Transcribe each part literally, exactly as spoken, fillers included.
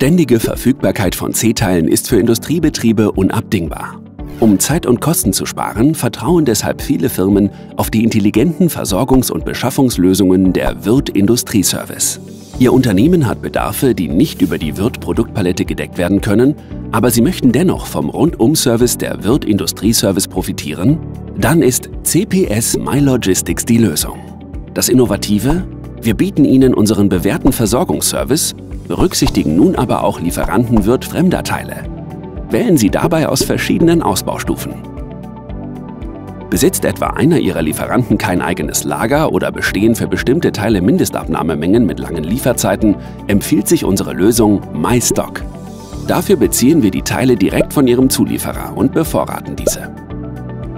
Ständige Verfügbarkeit von C-Teilen ist für Industriebetriebe unabdingbar. Um Zeit und Kosten zu sparen, vertrauen deshalb viele Firmen auf die intelligenten Versorgungs- und Beschaffungslösungen der Würth Industrie Service. Ihr Unternehmen hat Bedarfe, die nicht über die Würth Produktpalette gedeckt werden können, aber Sie möchten dennoch vom Rundum-Service der Würth Industrie Service profitieren? Dann ist C P S miLOGISTICS die Lösung. Das Innovative? Wir bieten Ihnen unseren bewährten Versorgungsservice, berücksichtigen nun aber auch Lieferanten Würth fremder Teile. Wählen Sie dabei aus verschiedenen Ausbaustufen. Besitzt etwa einer Ihrer Lieferanten kein eigenes Lager oder bestehen für bestimmte Teile Mindestabnahmemengen mit langen Lieferzeiten, empfiehlt sich unsere Lösung MyStock. Dafür beziehen wir die Teile direkt von Ihrem Zulieferer und bevorraten diese.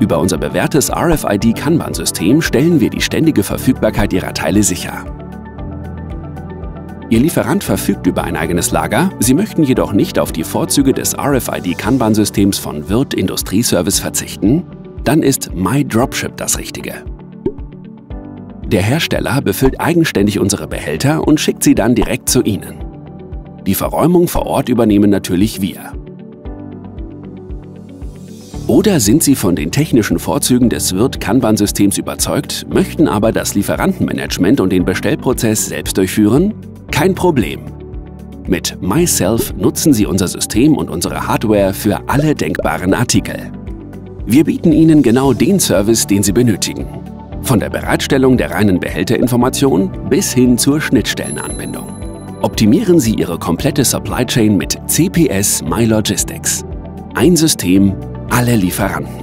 Über unser bewährtes R F I D-Kanban-System stellen wir die ständige Verfügbarkeit Ihrer Teile sicher. Ihr Lieferant verfügt über ein eigenes Lager, Sie möchten jedoch nicht auf die Vorzüge des R F I D-Kanban-Systems von Würth Industrie Service verzichten? Dann ist MyDropship das Richtige. Der Hersteller befüllt eigenständig unsere Behälter und schickt sie dann direkt zu Ihnen. Die Verräumung vor Ort übernehmen natürlich wir. Oder sind Sie von den technischen Vorzügen des Würth-Kanban-Systems überzeugt, möchten aber das Lieferantenmanagement und den Bestellprozess selbst durchführen? Kein Problem! Mit MySelf nutzen Sie unser System und unsere Hardware für alle denkbaren Artikel. Wir bieten Ihnen genau den Service, den Sie benötigen. Von der Bereitstellung der reinen Behälterinformation bis hin zur Schnittstellenanbindung. Optimieren Sie Ihre komplette Supply Chain mit C P S miLOGISTICS. Ein System, alle Lieferanten.